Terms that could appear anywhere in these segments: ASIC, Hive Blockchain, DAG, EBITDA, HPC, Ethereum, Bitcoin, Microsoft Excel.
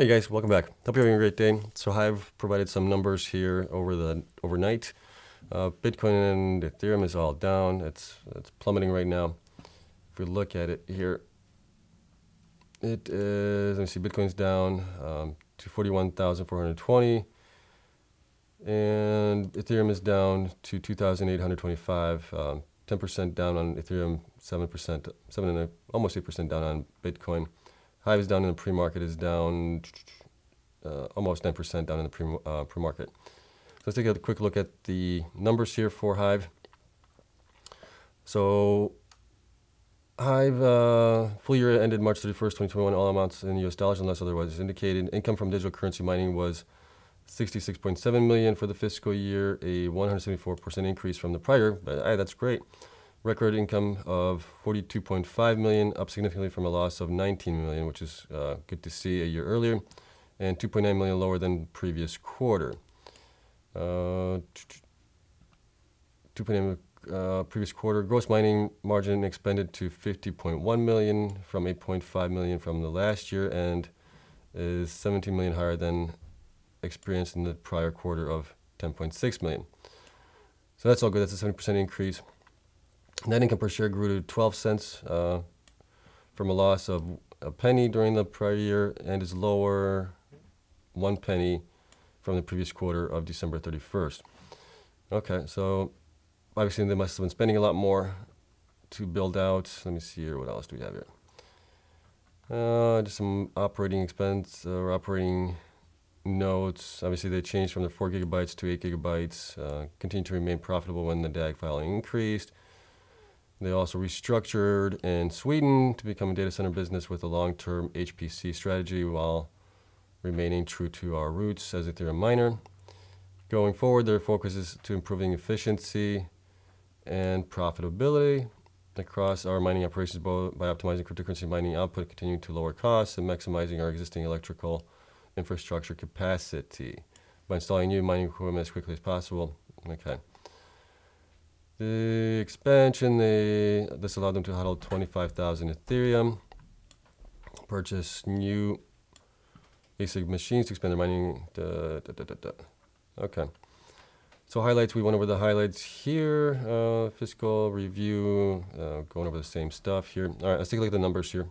Hey guys, welcome back. Hope you're having a great day. So Hive provided some numbers here over the overnight. Bitcoin and Ethereum is all down. It's plummeting right now. If we look at it here, it is, let me see, Bitcoin's down to 41,420. And Ethereum is down to 2,825. 10% down on Ethereum, 7 and almost 8% down on Bitcoin. Hive is down in the pre-market, is down almost 9% down in the pre-market. So let's take a quick look at the numbers here for Hive. So Hive full year ended March 31st, 2021, all amounts in US dollars unless otherwise indicated. Income from digital currency mining was $66.7 million for the fiscal year, a 174% increase from the prior, but hey, that's great. Record income of $42.5 million, up significantly from a loss of $19 million, which is good to see a year earlier, and $2.9 million lower than previous quarter. Previous quarter, gross mining margin expanded to $50.1 million from $8.5 million from the last year, and is $17 million higher than experienced in the prior quarter of $10.6 million. So that's all good. That's a 70% increase. Net income per share grew to 12 cents from a loss of a penny during the prior year, and is lower 1 penny from the previous quarter of December 31st. Okay, so obviously they must have been spending a lot more to build out. Let me see here, what else do we have here? Just some operating expense or operating notes. Obviously they changed from the 4 gigabytes to 8 gigabytes, continued to remain profitable when the DAG filing increased. They also restructured in Sweden to become a data center business with a long-term HPC strategy while remaining true to our roots as Ethereum miner. Going forward, their focus is to improving efficiency and profitability across our mining operations by optimizing cryptocurrency mining output, continuing to lower costs, and maximizing our existing electrical infrastructure capacity by installing new mining equipment as quickly as possible. Okay. The expansion, this allowed them to huddle 25,000 Ethereum, purchase new ASIC machines to expand their mining. Okay. So highlights, we went over the highlights here. Fiscal review, going over the same stuff here. All right, let's take a look at the numbers here.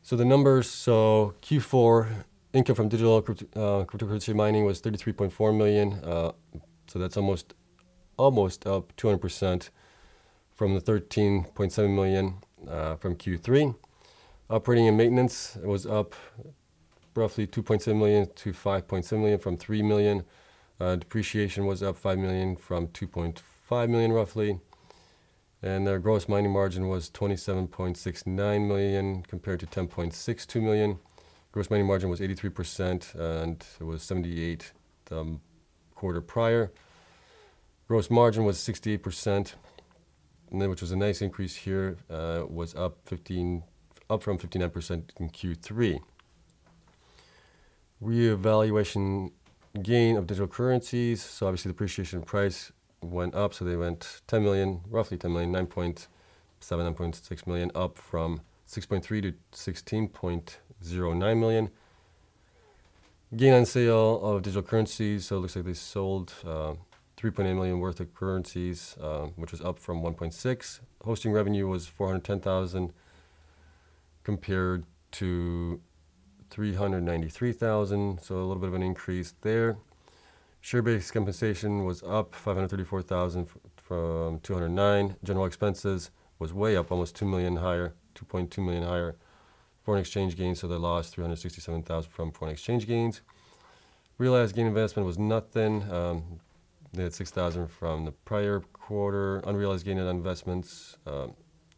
So the numbers, so Q4, income from digital cryptocurrency mining was $33.4 million. So that's almost up 200% from the $13.7 million from Q3. Operating and maintenance was up roughly $2.7 million to $5.7 million from $3 million. Depreciation was up $5 million from $2.5 million roughly. And their gross mining margin was $27.69 million compared to $10.62 million. Gross mining margin was 83% and it was 78% the quarter prior. Gross margin was 68%, and then, which was a nice increase here, was up from 59% in Q3. Reevaluation gain of digital currencies. So obviously the appreciation price went up, so they went 10 million, roughly 10 million, 9.7, 9.6 million, up from 6.3 to 16.09 million. Gain on sale of digital currencies. So it looks like they sold 3.8 million worth of currencies, which was up from 1.6. Hosting revenue was 410,000 compared to 393,000, so a little bit of an increase there. Share-based compensation was up 534,000 from 209. General expenses was way up, almost 2 million higher, 2.2 million higher. Foreign exchange gains, so they lost 367,000 from foreign exchange gains. Realized gain investment was nothing. They had 6,000 from the prior quarter. Unrealized gain on investments,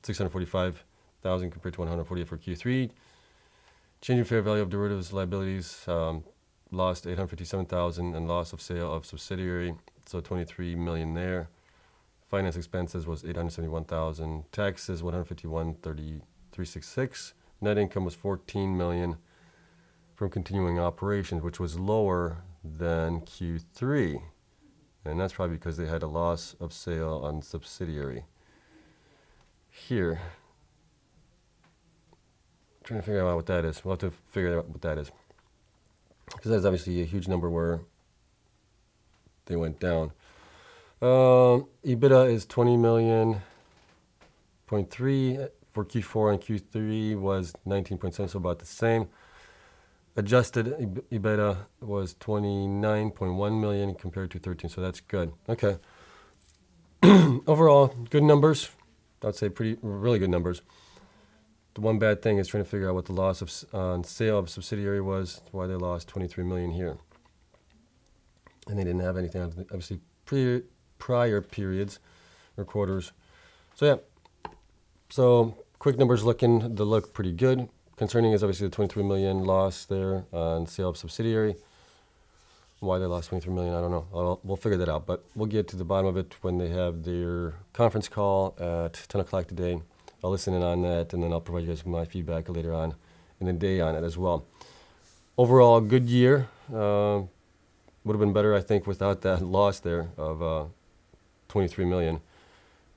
645,000 compared to 148 for Q3. Change in fair value of derivatives liabilities, lost 857,000, and loss of sale of subsidiary, so 23 million there. Finance expenses was 871,000. Taxes 151,366. Net income was 14 million from continuing operations, which was lower than Q3. And that's probably because they had a loss of sale on subsidiary. Here, trying to figure out what that is. We'll have to figure out what that is, because that's obviously a huge number where they went down. EBITDA is 20.3 million for Q4, and Q3 was 19.7, so about the same. Adjusted EBITDA was 29.1 million compared to 13, so that's good. Okay. Overall, good numbers. I'd say really good numbers. The one bad thing is trying to figure out what the loss of on sale of subsidiary was, why they lost 23 million here. And they didn't have anything on, obviously, prior periods or quarters. So yeah, so quick numbers looking, they look pretty good. Concerning is obviously the 23 million loss there on sale of subsidiary. Why they lost 23 million, I don't know. We'll figure that out, but we'll get to the bottom of it when they have their conference call at 10 o'clock today. I'll listen in on that, and then I'll provide you guys with my feedback later on in the day on it as well. Overall, good year. Would have been better, I think, without that loss there of 23 million.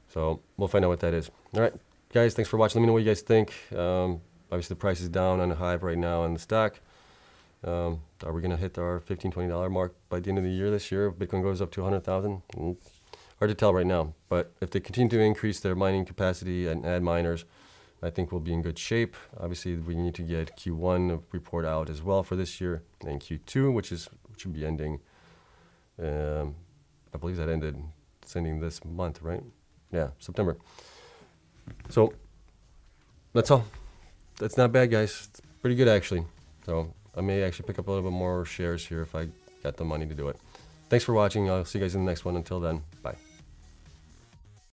So we'll find out what that is. All right, guys, thanks for watching. Let me know what you guys think. Obviously, the price is down on Hive right now on the stock. Are we going to hit our $15, $20 mark by the end of the year this year if Bitcoin goes up to 100,000? Hard to tell right now. But if they continue to increase their mining capacity and add miners, I think we'll be in good shape. Obviously, we need to get Q1 report out as well for this year, and Q2, which should be ending. I believe that ending this month, right? Yeah, September. So that's all. That's not bad, guys. It's pretty good, actually. So I may actually pick up a little bit more shares here if I got the money to do it. Thanks for watching. I'll see you guys in the next one. Until then, bye.